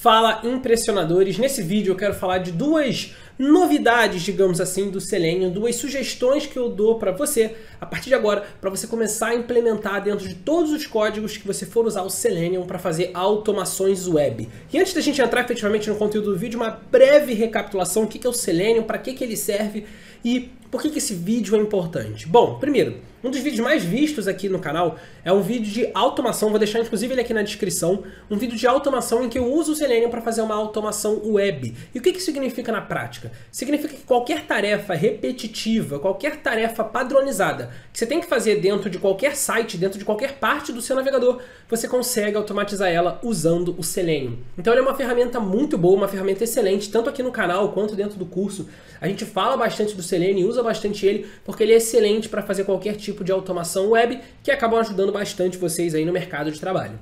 Fala, impressionadores! Nesse vídeo eu quero falar de duas novidades, digamos assim, do Selenium, duas sugestões que eu dou para você a partir de agora, para você começar a implementar dentro de todos os códigos que você for usar o Selenium para fazer automações web. E antes da gente entrar efetivamente no conteúdo do vídeo, uma breve recapitulação: o que é o Selenium, para que ele serve e por que esse vídeo é importante. Bom, primeiro, um dos vídeos mais vistos aqui no canal é um vídeo de automação, vou deixar inclusive ele aqui na descrição, um vídeo de automação em que eu uso o Selenium para fazer uma automação web. E o que isso significa na prática? Significa que qualquer tarefa repetitiva, qualquer tarefa padronizada que você tem que fazer dentro de qualquer site, dentro de qualquer parte do seu navegador, você consegue automatizar ela usando o Selenium. Então ele é uma ferramenta muito boa, uma ferramenta excelente, tanto aqui no canal quanto dentro do curso. A gente fala bastante do Selenium, usa bastante ele, porque ele é excelente para fazer qualquer tipo de automação web, que acabam ajudando bastante vocês aí no mercado de trabalho.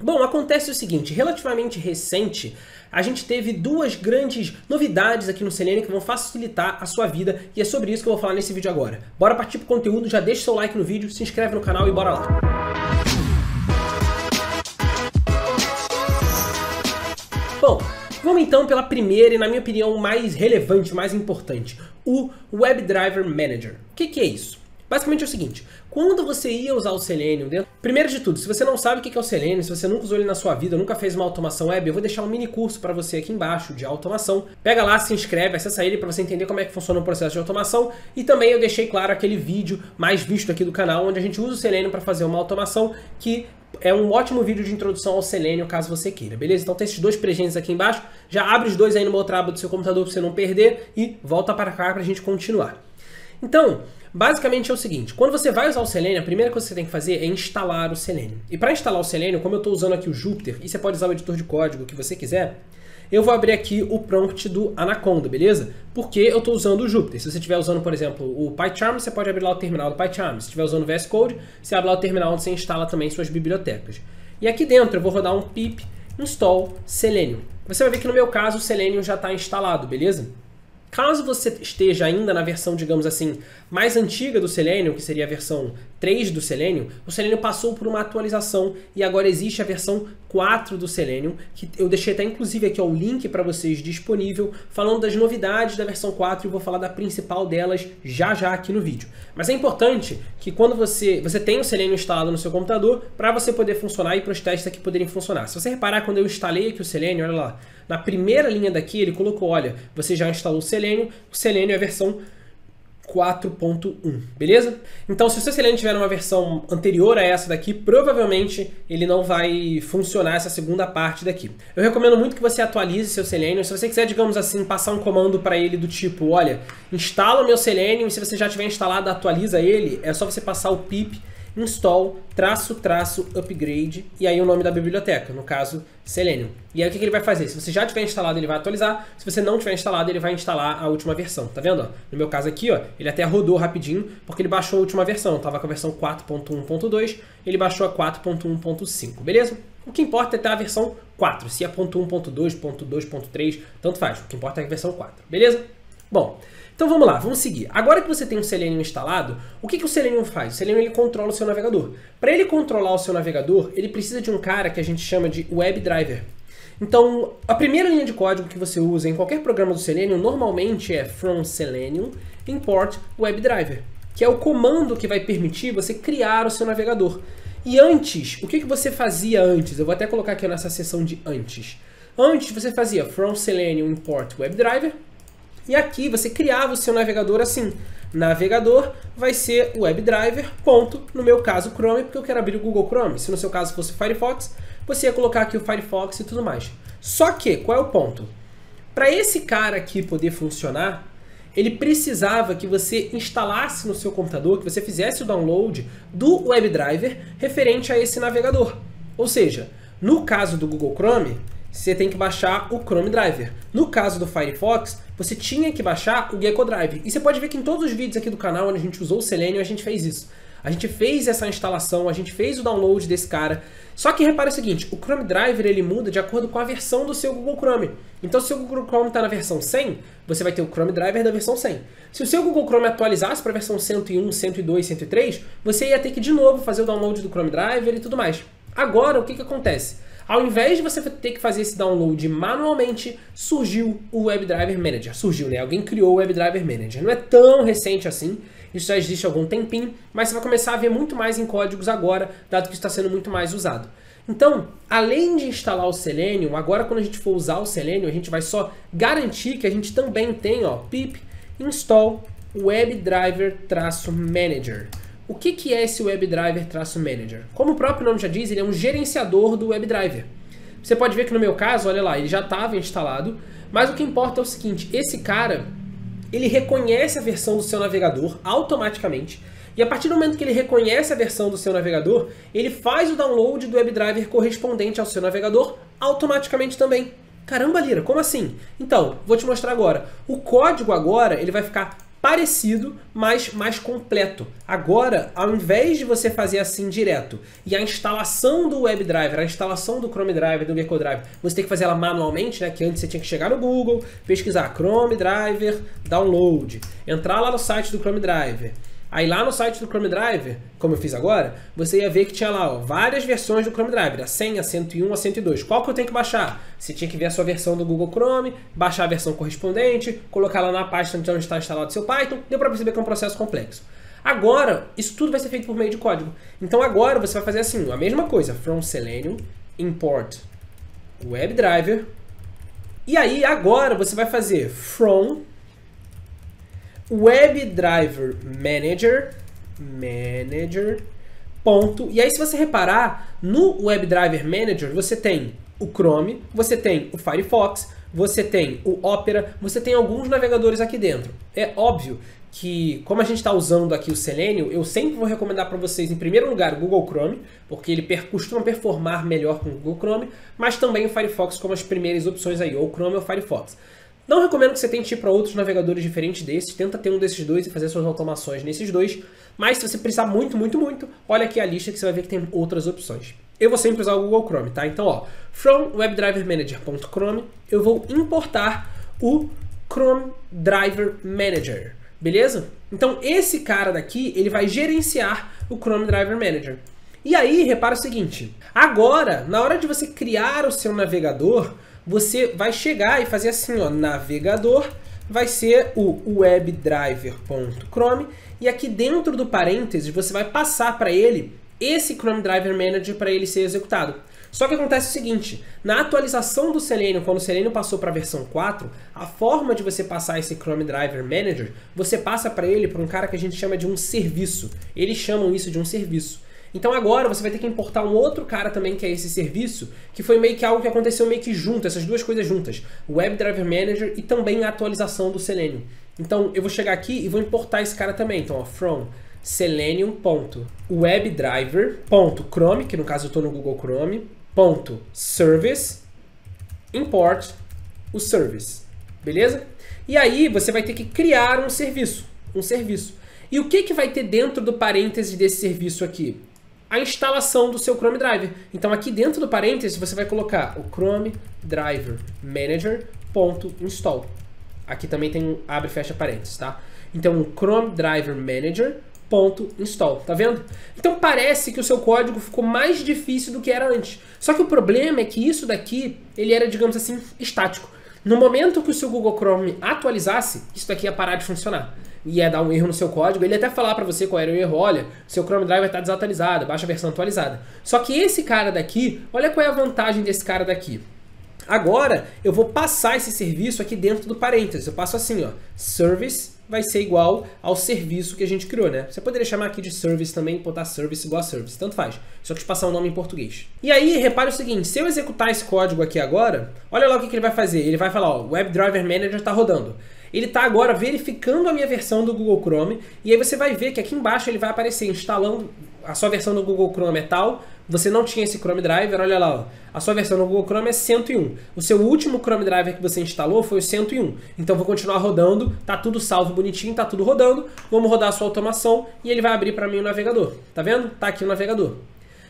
Bom, acontece o seguinte: relativamente recente, a gente teve duas grandes novidades aqui no Selenium que vão facilitar a sua vida, e é sobre isso que eu vou falar nesse vídeo agora. Bora partir pro conteúdo, já deixa seu like no vídeo, se inscreve no canal e bora lá! Bom, vamos então pela primeira e, na minha opinião, mais relevante, mais importante, o WebDriver Manager. O que é isso? Basicamente é o seguinte: quando você ia usar o Selenium dentro... Primeiro de tudo, se você não sabe o que é o Selenium, se você nunca usou ele na sua vida, nunca fez uma automação web, eu vou deixar um mini curso para você aqui embaixo de automação. Pega lá, se inscreve, acessa ele para você entender como é que funciona o processo de automação. E também eu deixei claro aquele vídeo mais visto aqui do canal, onde a gente usa o Selenium para fazer uma automação, que é um ótimo vídeo de introdução ao Selenium, caso você queira, beleza? Então tem esses dois presentes aqui embaixo, já abre os dois aí no meu trabo do seu computador para você não perder e volta para cá para a gente continuar. Então, basicamente é o seguinte: quando você vai usar o Selenium, a primeira coisa que você tem que fazer é instalar o Selenium. E para instalar o Selenium, como eu estou usando aqui o Jupyter, e você pode usar o editor de código que você quiser, eu vou abrir aqui o prompt do Anaconda, beleza? Porque eu estou usando o Jupyter. Se você estiver usando, por exemplo, o PyCharm, você pode abrir lá o terminal do PyCharm. Se estiver usando o VS Code, você abre lá o terminal onde você instala também suas bibliotecas. E aqui dentro eu vou rodar um pip install Selenium. Você vai ver que no meu caso o Selenium já está instalado, beleza? Caso você esteja ainda na versão, digamos assim, mais antiga do Selenium, que seria a versão 3 do Selenium, o Selenium passou por uma atualização e agora existe a versão 4 do Selenium, que eu deixei até inclusive aqui ó, o link para vocês disponível, falando das novidades da versão 4, e vou falar da principal delas já aqui no vídeo. Mas é importante que quando você tem o Selenium instalado no seu computador, para você poder funcionar e para os testes aqui poderem funcionar. Se você reparar, quando eu instalei aqui o Selenium, olha lá, na primeira linha daqui ele colocou, olha, você já instalou o Selenium é a versão 4.1, beleza? Então, se o seu Selenium tiver uma versão anterior a essa daqui, provavelmente ele não vai funcionar essa segunda parte daqui. Eu recomendo muito que você atualize seu Selenium. Se você quiser, digamos assim, passar um comando para ele do tipo, olha, instala o meu Selenium, e se você já tiver instalado, atualiza ele, é só você passar o pip install --upgrade e aí o nome da biblioteca, no caso Selenium. E aí o que ele vai fazer? Se você já tiver instalado, ele vai atualizar. Se você não tiver instalado, ele vai instalar a última versão, tá vendo? No meu caso aqui, ó, ele até rodou rapidinho, porque ele baixou a última versão. Eu tava com a versão 4.1.2, ele baixou a 4.1.5, beleza? O que importa é ter a versão 4, se é .1.2, .2.3, tanto faz, o que importa é a versão 4, beleza? Bom, então vamos lá, vamos seguir. Agora que você tem o Selenium instalado, o que o Selenium faz? O Selenium ele controla o seu navegador. Para ele controlar o seu navegador, ele precisa de um cara que a gente chama de WebDriver. Então, a primeira linha de código que você usa em qualquer programa do Selenium normalmente é from selenium import WebDriver, que é o comando que vai permitir você criar o seu navegador. E antes, o que você fazia antes? Eu vou até colocar aqui nessa seção de antes. Antes você fazia from selenium import WebDriver. E aqui você criava o seu navegador assim. Navegador vai ser WebDriver, ponto, no meu caso Chrome, porque eu quero abrir o Google Chrome. Se no seu caso fosse Firefox, você ia colocar aqui o Firefox e tudo mais. Só que, qual é o ponto? Para esse cara aqui poder funcionar, ele precisava que você instalasse no seu computador, que você fizesse o download do WebDriver referente a esse navegador. Ou seja, no caso do Google Chrome, você tem que baixar o Chrome Driver. No caso do Firefox, você tinha que baixar o Gecko Drive. E você pode ver que em todos os vídeos aqui do canal onde a gente usou o Selenium, a gente fez isso. A gente fez essa instalação, a gente fez o download desse cara. Só que repara o seguinte: o Chrome Driver ele muda de acordo com a versão do seu Google Chrome. Então, se o seu Google Chrome está na versão 100, você vai ter o Chrome Driver da versão 100. Se o seu Google Chrome atualizasse para a versão 101, 102, 103, você ia ter que de novo fazer o download do Chrome Driver e tudo mais. Agora, o que acontece? Ao invés de você ter que fazer esse download manualmente, surgiu o WebDriver Manager. Surgiu, né? Alguém criou o WebDriver Manager. Não é tão recente assim, isso já existe há algum tempinho, mas você vai começar a ver muito mais em códigos agora, dado que está sendo muito mais usado. Então, além de instalar o Selenium, agora quando a gente for usar o Selenium, a gente vai só garantir que a gente também tem, ó, pip install WebDriver-Manager. O que que é esse WebDriver-Manager? Como o próprio nome já diz, ele é um gerenciador do WebDriver. Você pode ver que no meu caso, olha lá, ele já estava instalado, mas o que importa é o seguinte, esse cara, ele reconhece a versão do seu navegador automaticamente, e a partir do momento que ele reconhece a versão do seu navegador, ele faz o download do WebDriver correspondente ao seu navegador automaticamente também. Caramba, Lira, como assim? Então, vou te mostrar agora. O código agora, ele vai ficar parecido, mas mais completo. Agora, ao invés de você fazer assim direto e a instalação do WebDriver, a instalação do Chrome Driver, do Gecko Drive, você tem que fazer ela manualmente, né? Que antes você tinha que chegar no Google, pesquisar Chrome Driver download, entrar lá no site do Chrome Driver. Aí lá no site do Chrome Driver, como eu fiz agora, você ia ver que tinha lá, ó, várias versões do Chrome Driver, a 100, a 101, a 102. Qual que eu tenho que baixar? Você tinha que ver a sua versão do Google Chrome, baixar a versão correspondente, colocar lá na pasta onde está instalado o seu Python, deu para perceber que é um processo complexo. Agora, isso tudo vai ser feito por meio de código. Então agora você vai fazer assim, a mesma coisa, from Selenium, import WebDriver, e aí agora você vai fazer from WebDriver Manager. E aí, se você reparar, no WebDriver Manager você tem o Chrome, você tem o Firefox, você tem o Opera, você tem alguns navegadores aqui dentro. É óbvio que, como a gente está usando aqui o Selenium, eu sempre vou recomendar para vocês, em primeiro lugar, o Google Chrome, porque ele costuma performar melhor com o Google Chrome, mas também o Firefox como as primeiras opções aí, ou o Chrome ou o Firefox. Não recomendo que você tente ir para outros navegadores diferentes desses, tenta ter um desses dois e fazer suas automações nesses dois, mas se você precisar muito, muito, muito, olha aqui a lista que você vai ver que tem outras opções. Eu vou sempre usar o Google Chrome, tá? Então, ó, from webdrivermanager.chrome, eu vou importar o Chrome Driver Manager, beleza? Então, esse cara daqui, ele vai gerenciar o Chrome Driver Manager. E aí, repara o seguinte, agora, na hora de você criar o seu navegador, você vai chegar e fazer assim, ó, navegador, vai ser o webdriver.chrome, e aqui dentro do parênteses você vai passar para ele esse Chrome Driver Manager para ele ser executado. Só que acontece o seguinte, na atualização do Selenium, quando o Selenium passou para a versão 4, a forma de você passar esse Chrome Driver Manager, você passa para ele para um cara que a gente chama de um serviço. Eles chamam isso de um serviço. Então agora você vai ter que importar um outro cara também, que é esse serviço, que foi meio que algo que aconteceu meio que junto, essas duas coisas juntas, o WebDriver Manager e também a atualização do Selenium. Então eu vou chegar aqui e vou importar esse cara também, então ó, from selenium.webdriver.chrome, que no caso eu estou no Google Chrome, .service, import o service, beleza? E aí você vai ter que criar um serviço, E o que que vai ter dentro do parêntese desse serviço aqui? A instalação do seu Chrome Driver. Então aqui dentro do parêntese você vai colocar o Chrome Driver Manager.install. Aqui também tem um abre e fecha parênteses, tá? Então o Chrome Driver Manager.install, tá vendo? Então parece que o seu código ficou mais difícil do que era antes. Só que o problema é que isso daqui, ele era, digamos assim, estático. No momento que o seu Google Chrome atualizasse, isso daqui ia parar de funcionar. Ia dar um erro no seu código, ele ia até falar para você qual era o erro, olha, seu Chrome Driver está desatualizado, baixa a versão atualizada. Só que esse cara daqui, olha qual é a vantagem desse cara daqui. Agora, eu vou passar esse serviço aqui dentro do parênteses, eu passo assim, ó, service vai ser igual ao serviço que a gente criou, né? Você poderia chamar aqui de service também, botar service igual a service, tanto faz, só que te passar o nome em português. E aí, repara o seguinte, se eu executar esse código aqui agora, olha lá o que ele vai fazer, ele vai falar, ó, WebDriver Manager está rodando. Ele está agora verificando a minha versão do Google Chrome, e aí você vai ver que aqui embaixo ele vai aparecer instalando a sua versão do Google Chrome é tal, você não tinha esse Chrome Driver, olha lá, ó, a sua versão do Google Chrome é 101, o seu último Chrome Driver que você instalou foi o 101, então vou continuar rodando, tá tudo salvo bonitinho, tá tudo rodando, vamos rodar a sua automação e ele vai abrir para mim o navegador, tá vendo? Tá aqui o navegador.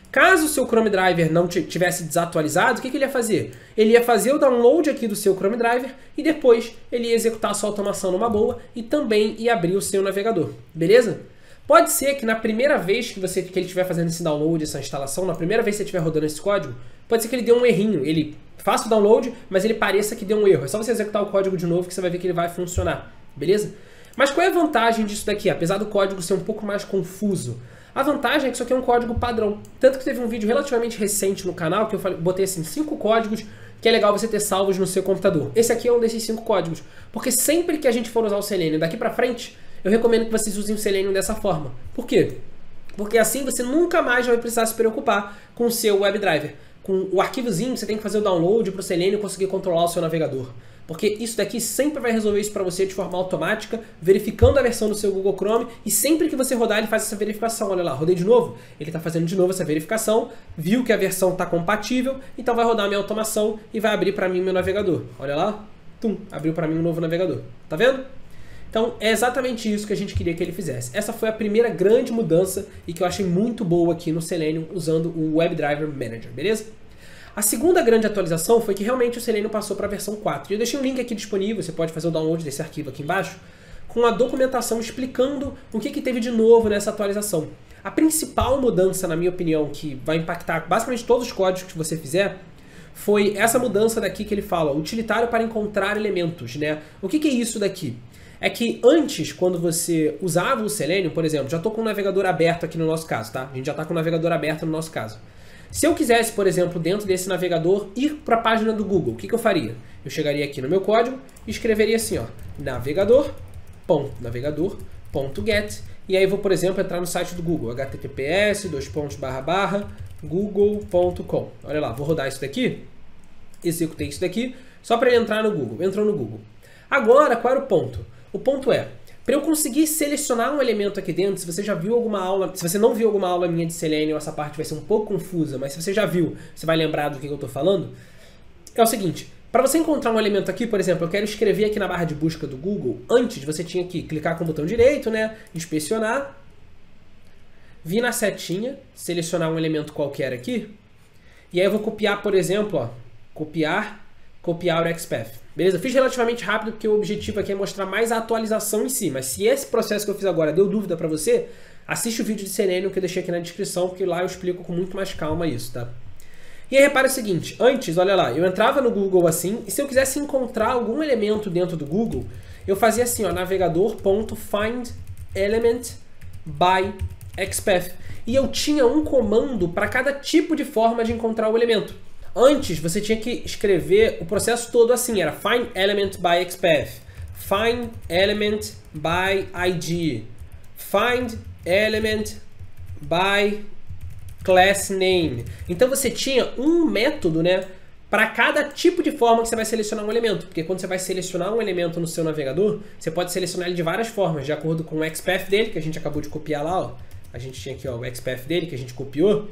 Caso o seu Chrome Driver não tivesse desatualizado, o que ele ia fazer? Ele ia fazer o download aqui do seu Chrome Driver e depois ele ia executar a sua automação numa boa e também ia abrir o seu navegador, beleza? Pode ser que na primeira vez que ele estiver fazendo esse download, essa instalação, na primeira vez que você estiver rodando esse código, pode ser que ele dê um errinho, ele faça o download, mas ele pareça que deu um erro. É só você executar o código de novo que você vai ver que ele vai funcionar, beleza? Mas qual é a vantagem disso daqui? Apesar do código ser um pouco mais confuso, a vantagem é que isso aqui é um código padrão. Tanto que teve um vídeo relativamente recente no canal que eu botei assim, 5 códigos que é legal você ter salvos no seu computador. Esse aqui é um desses 5 códigos, porque sempre que a gente for usar o Selenium daqui pra frente, eu recomendo que vocês usem o Selenium dessa forma. Por quê? Porque assim você nunca mais vai precisar se preocupar com o seu WebDriver. Com o arquivozinho que você tem que fazer o download para o Selenium conseguir controlar o seu navegador. Porque isso daqui sempre vai resolver isso para você de forma automática, verificando a versão do seu Google Chrome, e sempre que você rodar ele faz essa verificação. Olha lá, rodei de novo, ele está fazendo de novo essa verificação, viu que a versão está compatível, então vai rodar a minha automação e vai abrir para mim meu navegador. Olha lá, tum, abriu para mim um novo navegador. Tá vendo? Então é exatamente isso que a gente queria que ele fizesse. Essa foi a primeira grande mudança e que eu achei muito boa aqui no Selenium usando o WebDriver Manager, beleza? A segunda grande atualização foi que realmente o Selenium passou para a versão 4. E eu deixei um link aqui disponível, você pode fazer o download desse arquivo aqui embaixo, com a documentação explicando o que teve de novo nessa atualização. A principal mudança, na minha opinião, que vai impactar basicamente todos os códigos que você fizer, foi essa mudança daqui que ele fala, utilitário para encontrar elementos, né? O que é isso daqui? É que antes, quando você usava o Selenium, por exemplo, já estou com o navegador aberto aqui no nosso caso, tá? A gente já está com o navegador aberto no nosso caso. Se eu quisesse, por exemplo, dentro desse navegador, ir para a página do Google, o que eu faria? Eu chegaria aqui no meu código e escreveria assim, ó, navegador.get, e aí vou, por exemplo, entrar no site do Google, https://google.com. Olha lá, vou rodar isso daqui, executei isso daqui, só para ele entrar no Google, entrou no Google. Agora, qual era o ponto? O ponto é, para eu conseguir selecionar um elemento aqui dentro, se você já viu alguma aula, se você não viu alguma aula minha de Selenium, essa parte vai ser um pouco confusa, mas se você já viu, você vai lembrar do que eu estou falando. É o seguinte, para você encontrar um elemento aqui, por exemplo, eu quero escrever aqui na barra de busca do Google, antes você tinha que clicar com o botão direito, né, inspecionar, vir na setinha, selecionar um elemento qualquer aqui, e aí eu vou copiar, por exemplo, ó, copiar o XPath. Beleza? Fiz relativamente rápido porque o objetivo aqui é mostrar mais a atualização em si, mas se esse processo que eu fiz agora deu dúvida para você, assiste o vídeo de Selenium que eu deixei aqui na descrição, porque lá eu explico com muito mais calma isso, tá? E aí repara o seguinte, antes, olha lá, eu entrava no Google assim, e se eu quisesse encontrar algum elemento dentro do Google, eu fazia assim, ó, navegador.findElementByXPath, e eu tinha um comando para cada tipo de forma de encontrar o elemento. Antes, você tinha que escrever o processo todo assim, era find element by XPath, find element by ID, find element by class name. Então você tinha um método, né, para cada tipo de forma que você vai selecionar um elemento, porque quando você vai selecionar um elemento no seu navegador, você pode selecionar ele de várias formas, de acordo com o XPath dele, que a gente acabou de copiar lá, ó. A gente tinha aqui, ó, o XPath dele, que a gente copiou.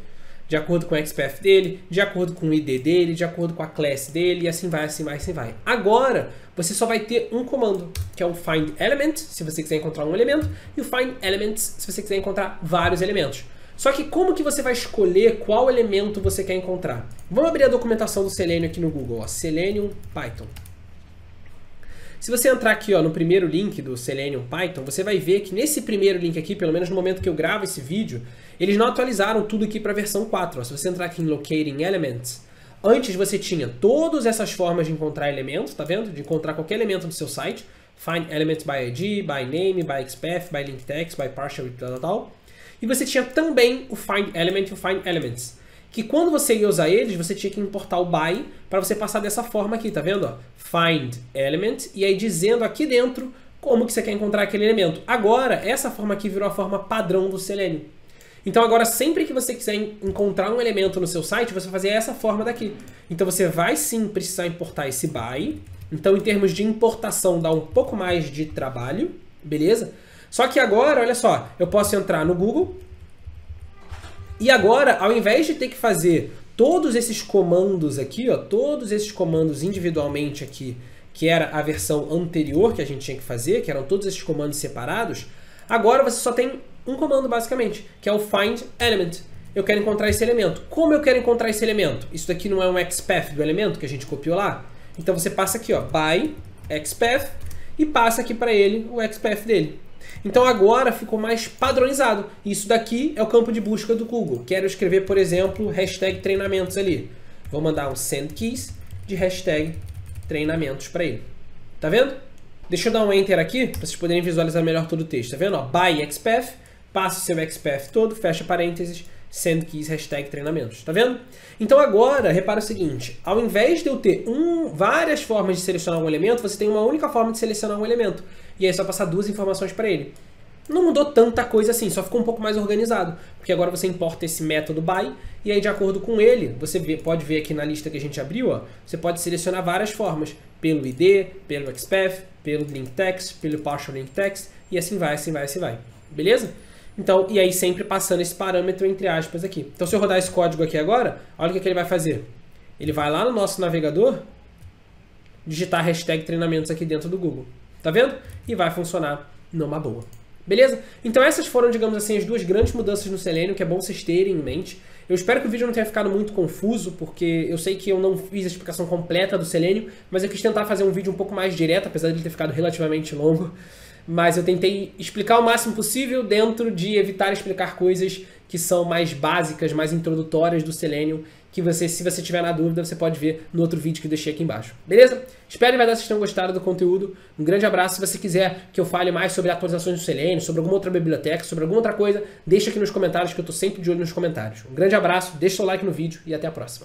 De acordo com o XPath dele, de acordo com o ID dele, de acordo com a class dele, e assim vai, assim vai, assim vai. Agora, você só vai ter um comando, que é o find element, se você quiser encontrar um elemento, e o find elements, se você quiser encontrar vários elementos. Só que como que você vai escolher qual elemento você quer encontrar? Vamos abrir a documentação do Selenium aqui no Google, ó, Selenium Python. Se você entrar aqui, ó, no primeiro link do Selenium Python, você vai ver que nesse primeiro link aqui, pelo menos no momento que eu gravo esse vídeo, eles não atualizaram tudo aqui para a versão 4. Ó. Se você entrar aqui em Locating Elements, antes você tinha todas essas formas de encontrar elementos, tá vendo? De encontrar qualquer elemento do seu site. Find Elements by ID, by Name, by XPath, by Link Text, by Partial, tal. E você tinha também o Find Element e o Find Elements, que quando você ia usar eles, você tinha que importar o by para você passar dessa forma aqui, tá vendo? Ó? Find Element, e aí dizendo aqui dentro como que você quer encontrar aquele elemento. Agora, essa forma aqui virou a forma padrão do Selenium. Então agora, sempre que você quiser encontrar um elemento no seu site, você vai fazer essa forma daqui. Então você vai sim precisar importar esse by. Então em termos de importação dá um pouco mais de trabalho, beleza? Só que agora, olha só, eu posso entrar no Google. E agora, ao invés de ter que fazer todos esses comandos aqui, ó, todos esses comandos individualmente aqui, que era a versão anterior que a gente tinha que fazer, que eram todos esses comandos separados, agora você só tem um comando basicamente, que é o find element. Eu quero encontrar esse elemento. Como eu quero encontrar esse elemento? Isso daqui não é um XPath do elemento que a gente copiou lá? Então você passa aqui, ó, by XPath, e passa aqui para ele o XPath dele. Então agora ficou mais padronizado. Isso daqui é o campo de busca do Google. Quero escrever, por exemplo, hashtag treinamentos ali. Vou mandar um send keys de hashtag treinamentos para ele. Tá vendo? Deixa eu dar um enter aqui para vocês poderem visualizar melhor todo o texto. Tá vendo? Ó, by XPath, passa o seu XPath todo, fecha parênteses, send keys, hashtag treinamentos. Tá vendo? Então agora, repara o seguinte. Ao invés de eu ter várias formas de selecionar um elemento, você tem uma única forma de selecionar um elemento. E aí é só passar duas informações para ele. Não mudou tanta coisa assim, só ficou um pouco mais organizado. Porque agora você importa esse método by, e aí de acordo com ele, você pode ver aqui na lista que a gente abriu, ó, você pode selecionar várias formas. Pelo ID, pelo XPath, pelo link text, pelo partial link text, e assim vai, assim vai, assim vai. Beleza? Então, e aí sempre passando esse parâmetro entre aspas aqui. Então se eu rodar esse código aqui agora, olha o que ele vai fazer. Ele vai lá no nosso navegador, digitar hashtag treinamentos aqui dentro do Google. Tá vendo? E vai funcionar numa boa. Beleza? Então essas foram, digamos assim, as duas grandes mudanças no Selenium, que é bom vocês terem em mente. Eu espero que o vídeo não tenha ficado muito confuso, porque eu sei que eu não fiz a explicação completa do Selenium, mas eu quis tentar fazer um vídeo um pouco mais direto, apesar de ele ter ficado relativamente longo. Mas eu tentei explicar o máximo possível dentro de evitar explicar coisas que são mais básicas, mais introdutórias do Selenium, que você, se você tiver na dúvida, você pode ver no outro vídeo que eu deixei aqui embaixo. Beleza? Espero que vocês tenham gostado do conteúdo. Um grande abraço. Se você quiser que eu fale mais sobre atualizações do Selenium, sobre alguma outra biblioteca, sobre alguma outra coisa, deixa aqui nos comentários, que eu estou sempre de olho nos comentários. Um grande abraço, deixa o seu like no vídeo e até a próxima.